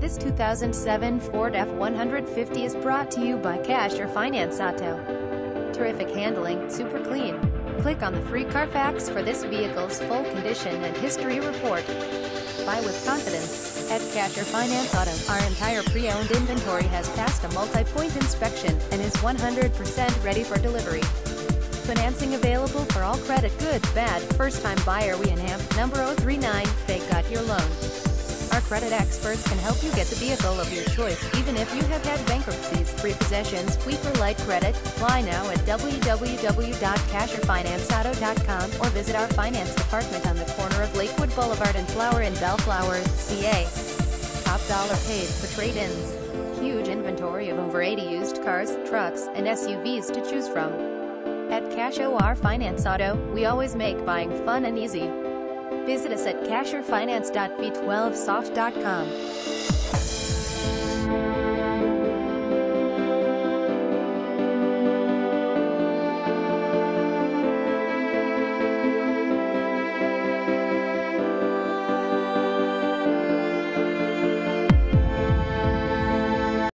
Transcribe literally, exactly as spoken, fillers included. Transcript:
This two thousand seven Ford F one fifty is brought to you by Cash or Finance Auto. Terrific handling, super clean. Click on the free Carfax for this vehicle's full condition and history report. Buy with confidence at Cash or Finance Auto. Our entire pre-owned inventory has passed a multi-point inspection and is one hundred percent ready for delivery. Financing available for all credit, good, bad, first-time buyer. We enhance number oh three nine, they got your loan. Our credit experts can help you get the vehicle of your choice, even if you have had bankruptcies, repossessions, weak or light credit. Apply now at w w w dot cash or finance auto dot com or visit our finance department on the corner of Lakewood Boulevard and Flower in Bellflower, C A Top dollar paid for trade-ins. Huge inventory of over eighty used cars, trucks, and S U Vs to choose from. At Cash or Finance Auto, we always make buying fun and easy. Visit us at cash or finance dot v twelve soft dot com.